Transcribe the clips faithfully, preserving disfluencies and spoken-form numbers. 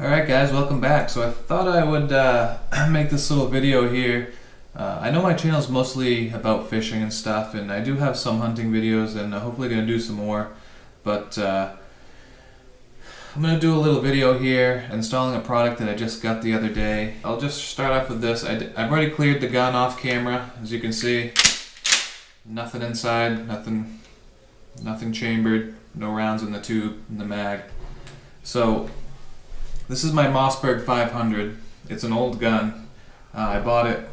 Alright guys, welcome back. So I thought I would uh, make this little video here. Uh, I know my channel is mostly about fishing and stuff, and I do have some hunting videos, and I'm hopefully going to do some more. But uh, I'm going to do a little video here, installing a product that I just got the other day. I'll just start off with this. I d I've already cleared the gun off camera, as you can see. Nothing inside, nothing, nothing chambered, no rounds in the tube, in the mag. So this is my Mossberg five hundred. It's an old gun. Uh, I bought it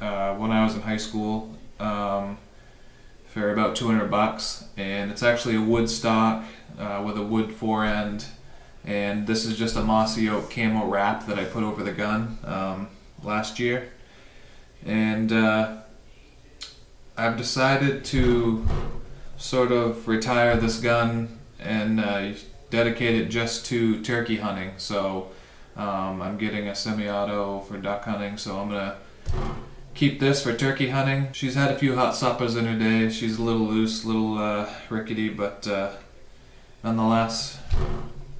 uh, when I was in high school um, for about two hundred bucks, and it's actually a wood stock uh, with a wood forend, and this is just a mossy oak camo wrap that I put over the gun um, last year. And uh, I've decided to sort of retire this gun and uh, dedicate it just to turkey hunting. So um, I'm getting a semi-auto for duck hunting, so I'm gonna keep this for turkey hunting. She's had a few hot suppers in her day. She's a little loose, a little uh, rickety, but uh, nonetheless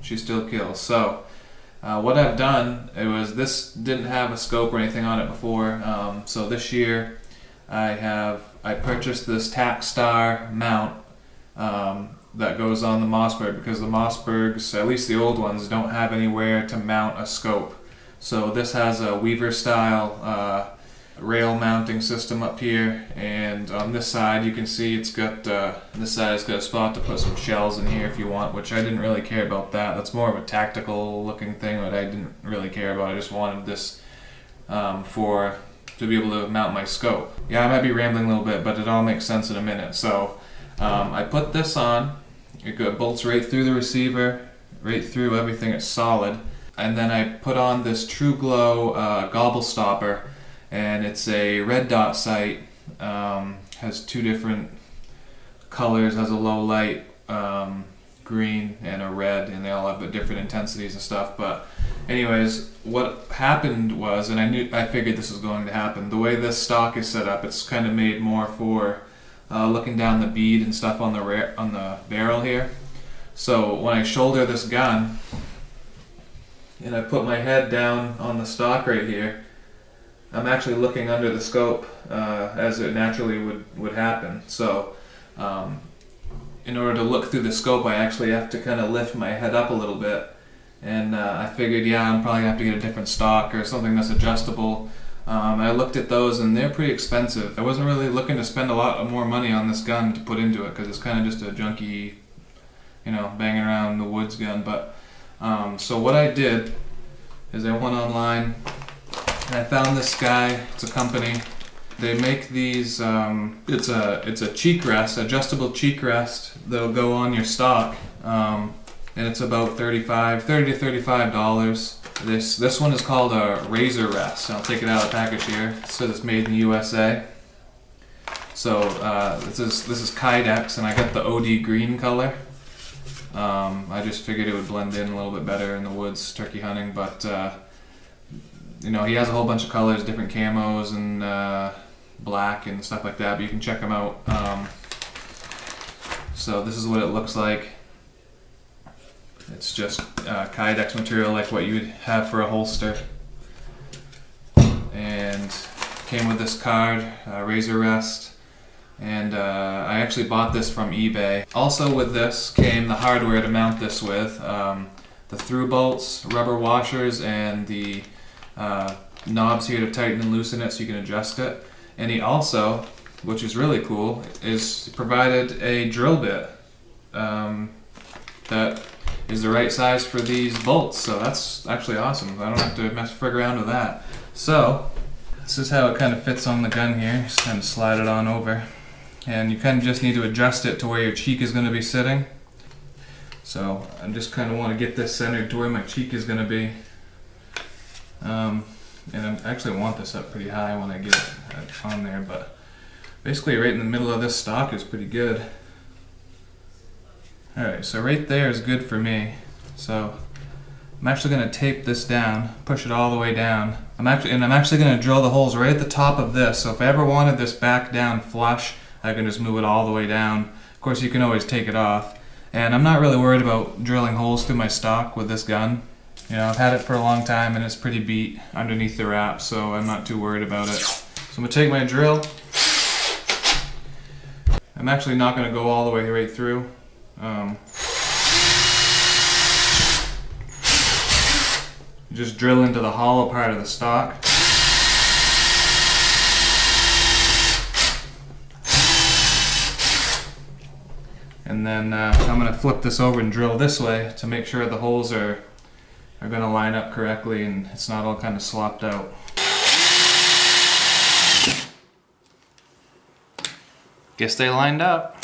she still kills. So uh, what I've done, it was, this didn't have a scope or anything on it before, um, so this year I have I purchased this TacStar mount um, that goes on the Mossberg, because the Mossbergs, at least the old ones, don't have anywhere to mount a scope. So this has a Weaver style uh, rail mounting system up here, and on this side you can see it's got uh, this side has got a spot to put some shells in here if you want, which I didn't really care about that. That's more of a tactical looking thing that I didn't really care about. I just wanted this um, for to be able to mount my scope. Yeah, I might be rambling a little bit, but it all makes sense in a minute. So um, I put this on. It bolts right through the receiver, right through everything. It's solid. And then I put on this TruGlo uh, Gobble Stopper, and it's a red dot sight. Um, has two different colors. Has a low light um, green and a red, and they all have different intensities and stuff. But anyways, what happened was, and I knew, I figured this was going to happen. The way this stock is set up, it's kind of made more for Uh, looking down the bead and stuff on the rear, on the barrel here. So when I shoulder this gun and I put my head down on the stock right here, I'm actually looking under the scope uh, as it naturally would would happen. So um, in order to look through the scope, I actually have to kind of lift my head up a little bit, and uh, I figured, yeah, I'm probably gonna have to get a different stock or something that's adjustable. Um, I looked at those, and they're pretty expensive. I wasn't really looking to spend a lot more money on this gun to put into it, because it's kind of just a junky, you know, banging around the woods gun. But um, so what I did is I went online and I found this guy. It's a company. They make these. Um, it's a it's a cheek rest, adjustable cheek rest that'll go on your stock, um, and it's about thirty-five, thirty to thirty-five dollars. This this one is called a Razor Rest. I'll take it out of the package here. It says it's made in the U S A. So uh, this is this is Kydex, and I got the O D green color. Um, I just figured it would blend in a little bit better in the woods, turkey hunting. But uh, you know, he has a whole bunch of colors, different camos and uh, black and stuff like that. But you can check them out. Um, so this is what it looks like. It's just uh, Kydex material, like what you would have for a holster. And came with this card, uh, Razor Rest. And uh, I actually bought this from eBay. Also with this came the hardware to mount this with. Um, the through bolts, rubber washers, and the uh, knobs here to tighten and loosen it so you can adjust it. And he also, which is really cool, is provided a drill bit um, that is the right size for these bolts, so that's actually awesome. I don't have to mess frig around with that. So this is how it kind of fits on the gun here. Just kind of slide it on over, and you kind of just need to adjust it to where your cheek is going to be sitting. So I just kind of want to get this centered to where my cheek is going to be, um, and I actually want this up pretty high when I get it on there, but basically right in the middle of this stock is pretty good. Alright, so right there is good for me. So I'm actually going to tape this down, push it all the way down. I'm actually, and I'm actually going to drill the holes right at the top of this. So if I ever wanted this back down flush, I can just move it all the way down. Of course, you can always take it off. And I'm not really worried about drilling holes through my stock with this gun. You know, I've had it for a long time and it's pretty beat underneath the wrap, so I'm not too worried about it. So I'm gonna take my drill. I'm actually not gonna go all the way right through. Um, just drill into the hollow part of the stock. And then uh, I'm gonna flip this over and drill this way to make sure the holes are are going to line up correctly and it's not all kind of slopped out. Guess they lined up.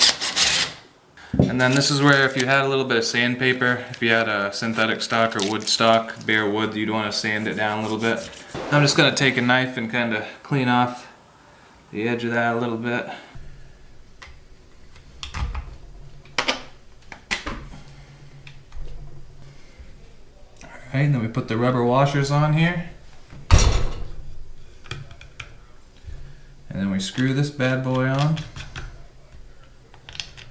And then this is where if you had a little bit of sandpaper, if you had a synthetic stock or wood stock, bare wood, you'd want to sand it down a little bit. I'm just going to take a knife and kind of clean off the edge of that a little bit. Okay, and then we put the rubber washers on here. And then we screw this bad boy on.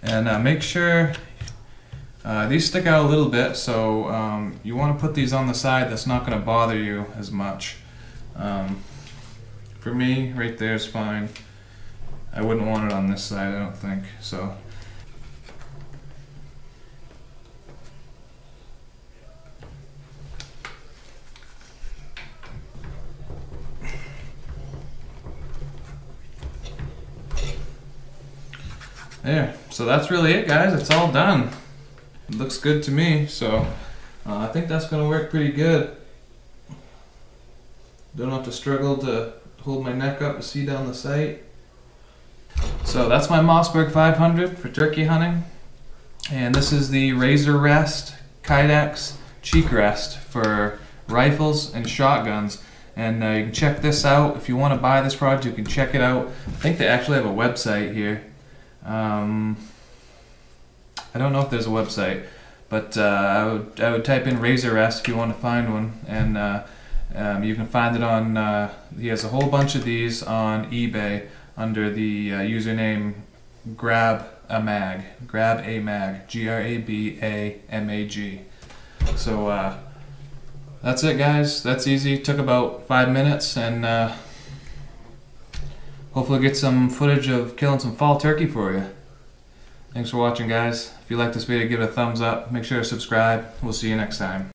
And uh, make sure uh, these stick out a little bit, so um, you want to put these on the side that's not going to bother you as much. Um, for me, right there is fine. I wouldn't want it on this side, I don't think. So. There, so that's really it, guys. It's all done. It looks good to me, so uh, I think that's gonna work pretty good. Don't have to struggle to hold my neck up to see down the sight. So that's my Mossberg five hundred for turkey hunting, and this is the Razor Rest Kydex Cheek Rest for rifles and shotguns. And uh, you can check this out if you want to buy this product. You can check it out. I think they actually have a website here. Um, I don't know if there's a website, but uh, I would I would type in Razor Rest if you want to find one, and uh, um, you can find it on. Uh, he has a whole bunch of these on eBay under the uh, username Grab a Mag, Grab a Mag, G R A B A M A G. So uh, that's it, guys. That's easy. Took about five minutes, and. Uh, Hopefully get some footage of killing some fall turkey for you. Thanks for watching, guys. If you like this video, give it a thumbs up. Make sure to subscribe. We'll see you next time.